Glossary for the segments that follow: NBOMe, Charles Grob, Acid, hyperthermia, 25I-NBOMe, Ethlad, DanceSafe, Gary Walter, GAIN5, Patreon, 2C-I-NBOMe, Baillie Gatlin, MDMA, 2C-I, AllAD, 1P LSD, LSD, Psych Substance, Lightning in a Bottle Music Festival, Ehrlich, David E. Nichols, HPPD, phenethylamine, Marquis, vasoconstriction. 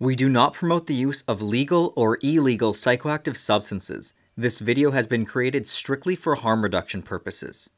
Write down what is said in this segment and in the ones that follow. We do not promote the use of legal or illegal psychoactive substances. This video has been created strictly for harm reduction purposes.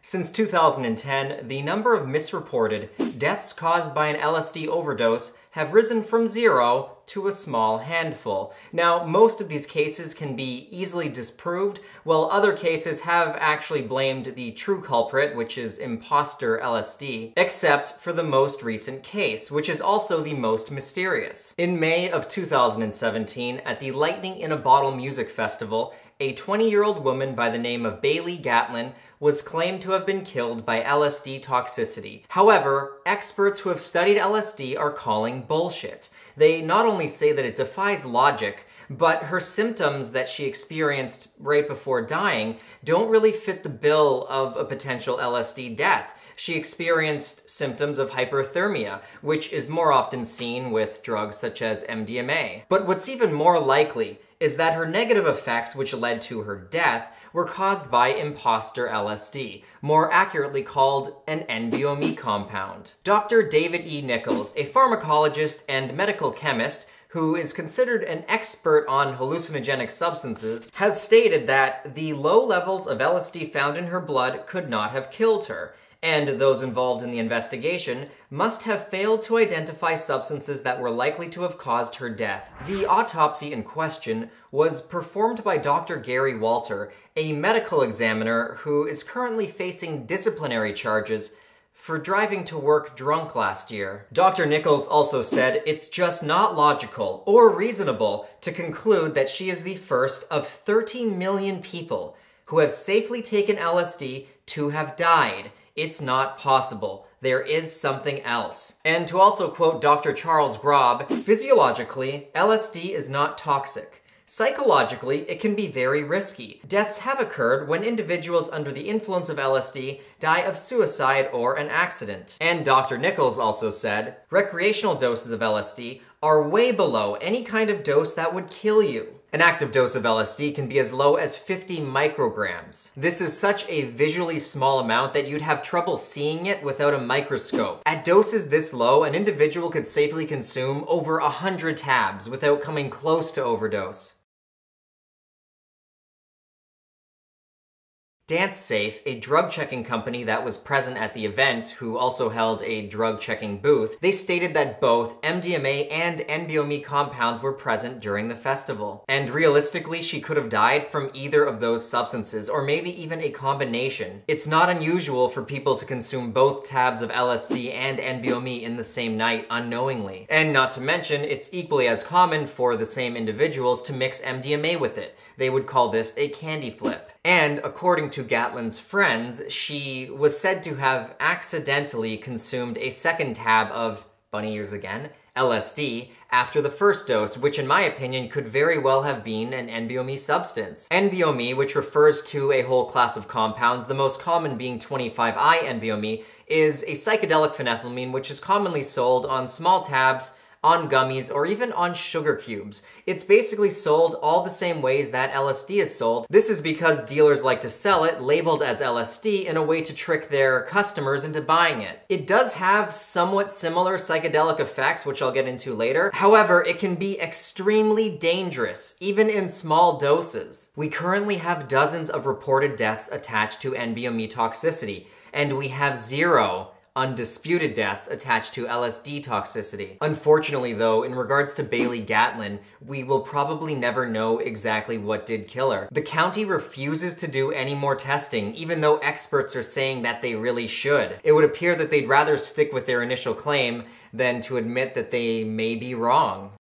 Since 2010, the number of misreported deaths caused by an LSD overdose have risen from 0 to a small handful. Now, most of these cases can be easily disproved, while other cases have actually blamed the true culprit, which is imposter LSD, except for the most recent case, which is also the most mysterious. In May of 2017, at the Lightning in a Bottle Music Festival, a 20-year-old woman by the name of Baillie Gatlin was claimed to have been killed by LSD toxicity. However, experts who have studied LSD are calling bullshit. They not only say that it defies logic, but her symptoms that she experienced right before dying don't really fit the bill of a potential LSD death. She experienced symptoms of hyperthermia, which is more often seen with drugs such as MDMA. But what's even more likely is that her negative effects, which led to her death, were caused by imposter LSD, more accurately called an NBOMe compound. Dr. David E. Nichols, a pharmacologist and medical chemist who is considered an expert on hallucinogenic substances, has stated that the low levels of LSD found in her blood could not have killed her, and those involved in the investigation must have failed to identify substances that were likely to have caused her death. The autopsy in question was performed by Dr. Gary Walter, a medical examiner who is currently facing disciplinary charges for driving to work drunk last year. Dr. Nichols also said it's just not logical or reasonable to conclude that she is the first of 30 million people who have safely taken LSD to have died. It's not possible. There is something else. And to also quote Dr. Charles Grob, physiologically, LSD is not toxic. Psychologically, it can be very risky. Deaths have occurred when individuals under the influence of LSD die of suicide or an accident. And Dr. Nichols also said, recreational doses of LSD are way below any kind of dose that would kill you. An active dose of LSD can be as low as 50 micrograms. This is such a visually small amount that you'd have trouble seeing it without a microscope. At doses this low, an individual could safely consume over 100 tabs without coming close to overdose. DanceSafe, a drug checking company that was present at the event, who also held a drug checking booth, they stated that both MDMA and NBOMe compounds were present during the festival. And realistically, she could have died from either of those substances, or maybe even a combination. It's not unusual for people to consume both tabs of LSD and NBOMe in the same night unknowingly. And not to mention, it's equally as common for the same individuals to mix MDMA with it. They would call this a candy flip. And according to Gatlin's friends, she was said to have accidentally consumed a second tab of, bunny ears again, LSD after the first dose, which in my opinion could very well have been an NBOMe substance. NBOMe, which refers to a whole class of compounds, the most common being 25I-NBOMe, is a psychedelic phenethylamine which is commonly sold on small tabs, on gummies, or even on sugar cubes. It's basically sold all the same ways that LSD is sold. This is because dealers like to sell it labeled as LSD in a way to trick their customers into buying it. It does have somewhat similar psychedelic effects, which I'll get into later. However, it can be extremely dangerous, even in small doses. We currently have dozens of reported deaths attached to NBOMe toxicity, and we have zero undisputed deaths attached to LSD toxicity. Unfortunately though, in regards to Baillie Gatlin, we will probably never know exactly what did kill her. The county refuses to do any more testing, even though experts are saying that they really should. It would appear that they'd rather stick with their initial claim than to admit that they may be wrong.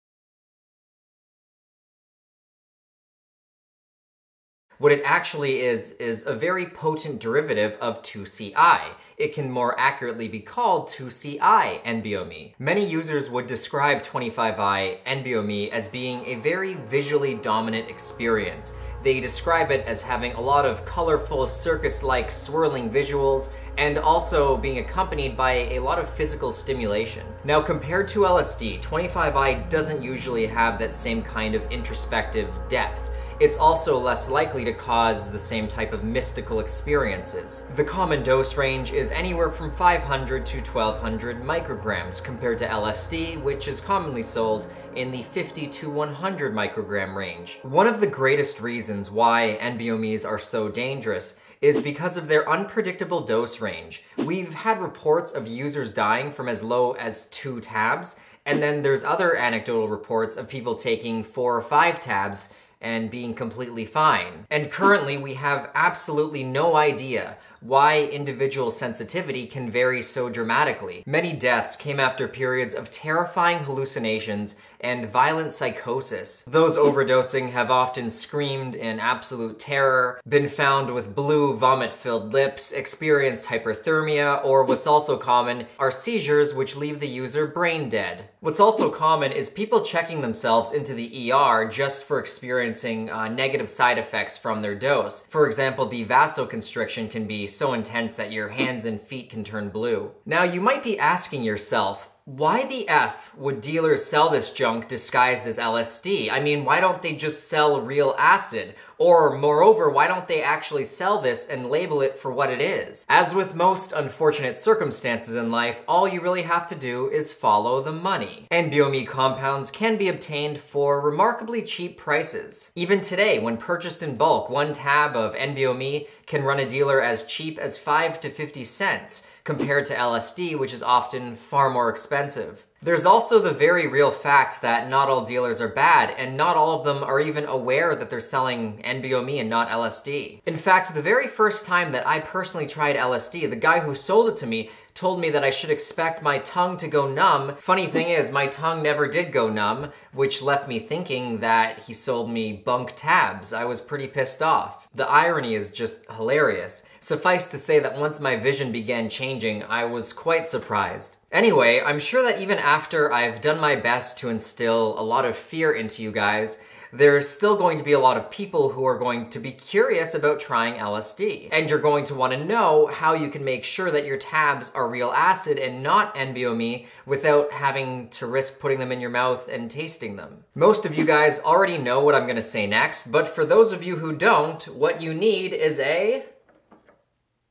What it actually is a very potent derivative of 2C-I. It can more accurately be called 2C-I-NBOMe. Many users would describe 25I-NBOMe as being a very visually dominant experience. They describe it as having a lot of colorful, circus-like, swirling visuals, and also being accompanied by a lot of physical stimulation. Now, compared to LSD, 25I doesn't usually have that same kind of introspective depth. it's also less likely to cause the same type of mystical experiences. The common dose range is anywhere from 500 to 1200 micrograms compared to LSD, which is commonly sold in the 50 to 100 microgram range. One of the greatest reasons why NBOMes are so dangerous is because of their unpredictable dose range. We've had reports of users dying from as low as 2 tabs, and then there's other anecdotal reports of people taking 4 or 5 tabs and being completely fine. And currently, we have absolutely no idea why individual sensitivity can vary so dramatically. Many deaths came after periods of terrifying hallucinations and violent psychosis. Those overdosing have often screamed in absolute terror, been found with blue, vomit-filled lips, experienced hyperthermia, or what's also common are seizures which leave the user brain dead. What's also common is people checking themselves into the ER just for experiencing negative side effects from their dose. For example, the vasoconstriction can be so intense that your hands and feet can turn blue. Now, you might be asking yourself, why the F would dealers sell this junk disguised as LSD? I mean, why don't they just sell real acid? Or, moreover, why don't they actually sell this and label it for what it is? As with most unfortunate circumstances in life, all you really have to do is follow the money. NBOMe compounds can be obtained for remarkably cheap prices. Even today, when purchased in bulk, 1 tab of NBOMe can run a dealer as cheap as 5 to 50 cents, compared to LSD, which is often far more expensive. There's also the very real fact that not all dealers are bad, and not all of them are even aware that they're selling NBOMe and not LSD. In fact, the very first time that I personally tried LSD, the guy who sold it to me told me that I should expect my tongue to go numb. Funny thing is, my tongue never did go numb, which left me thinking that he sold me bunk tabs. I was pretty pissed off. The irony is just hilarious. Suffice to say that once my vision began changing, I was quite surprised. Anyway, I'm sure that even after I've done my best to instill a lot of fear into you guys, there's still going to be a lot of people who are going to be curious about trying LSD. And you're going to want to know how you can make sure that your tabs are real acid and not NBOMe without having to risk putting them in your mouth and tasting them. Most of you guys already know what I'm going to say next, but for those of you who don't, what you need is a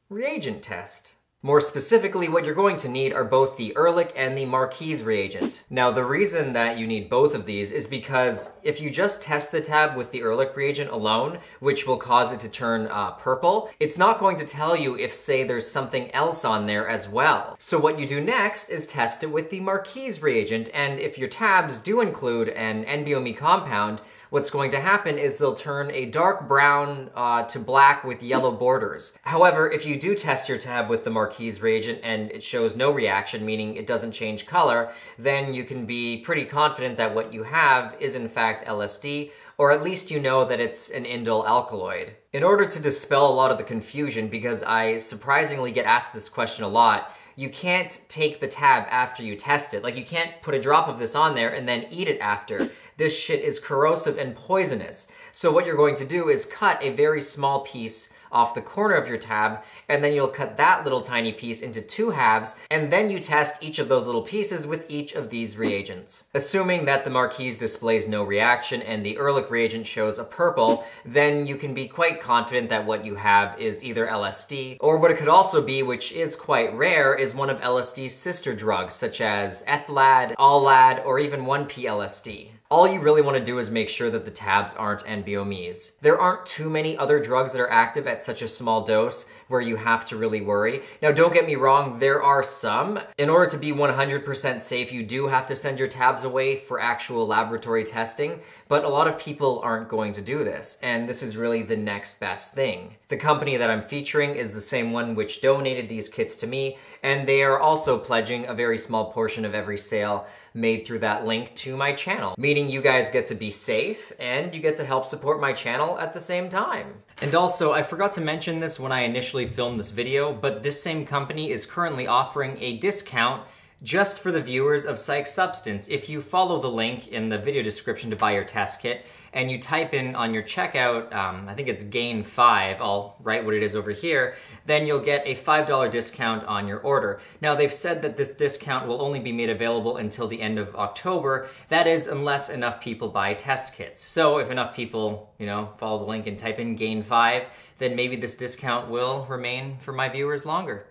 reagent test. More specifically, what you're going to need are both the Ehrlich and the Marquis reagent. Now, the reason that you need both of these is because if you just test the tab with the Ehrlich reagent alone, which will cause it to turn purple, it's not going to tell you if, say, there's something else on there as well. So what you do next is test it with the Marquis reagent, and if your tabs do include an NBOMe compound, what's going to happen is they'll turn a dark brown to black with yellow borders. However, if you do test your tab with the Marquis reagent and it shows no reaction, meaning it doesn't change color, then you can be pretty confident that what you have is in fact LSD, or at least you know that it's an indole alkaloid. In order to dispel a lot of the confusion, because I surprisingly get asked this question a lot, you can't take the tab after you test it. Like, you can't put a drop of this on there and then eat it after. This shit is corrosive and poisonous. So what you're going to do is cut a very small piece off the corner of your tab, and then you'll cut that little tiny piece into 2 halves, and then you test each of those little pieces with each of these reagents. Assuming that the Marquis displays no reaction and the Ehrlich reagent shows a purple, then you can be quite confident that what you have is either LSD, or what it could also be, which is quite rare, is one of LSD's sister drugs, such as Ethlad, AllAD, or even 1P LSD. All you really want to do is make sure that the tabs aren't NBOMes. There aren't too many other drugs that are active at such a small dose where you have to really worry. Now, don't get me wrong, there are some. In order to be 100% safe, you do have to send your tabs away for actual laboratory testing, but a lot of people aren't going to do this, and this is really the next best thing. The company that I'm featuring is the same one which donated these kits to me, and they are also pledging a very small portion of every sale made through that link to my channel, meaning you guys get to be safe and you get to help support my channel at the same time. And also, I forgot to mention this when I initially filmed this video, but this same company is currently offering a discount just for the viewers of Psych Substance. If you follow the link in the video description to buy your test kit, and you type in on your checkout, I think it's GAIN5, I'll write what it is over here, then you'll get a $5 discount on your order. Now, they've said that this discount will only be made available until the end of October. That is, unless enough people buy test kits. So if enough people, you know, follow the link and type in GAIN5, then maybe this discount will remain for my viewers longer.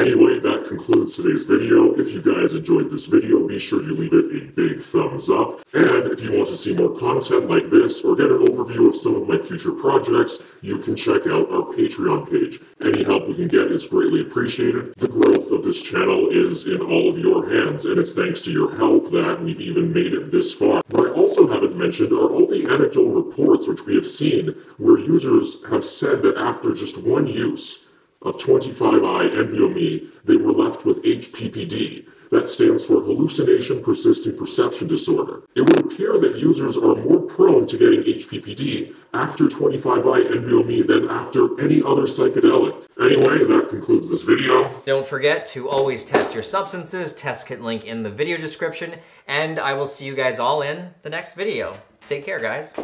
Anyway, that concludes today's video. If you guys enjoyed this video, be sure you leave it a big thumbs up. And if you want to see more content like this or get an overview of some of my future projects, you can check out our Patreon page. Any help we can get is greatly appreciated. The growth of this channel is in all of your hands, and it's thanks to your help that we've even made it this far. What I also haven't mentioned are all the anecdotal reports which we have seen where users have said that after just one use of 25I-NBOMe, they were left with HPPD. That stands for Hallucination Persistent Perception Disorder. It would appear that users are more prone to getting HPPD after 25I-NBOMe than after any other psychedelic. Anyway, that concludes this video. Don't forget to always test your substances. Test kit link in the video description, and I will see you guys all in the next video. Take care, guys.